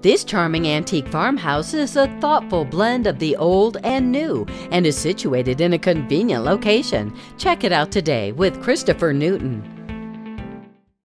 This charming antique farmhouse is a thoughtful blend of the old and new and is situated in a convenient location. Check it out today with Christopher Newton.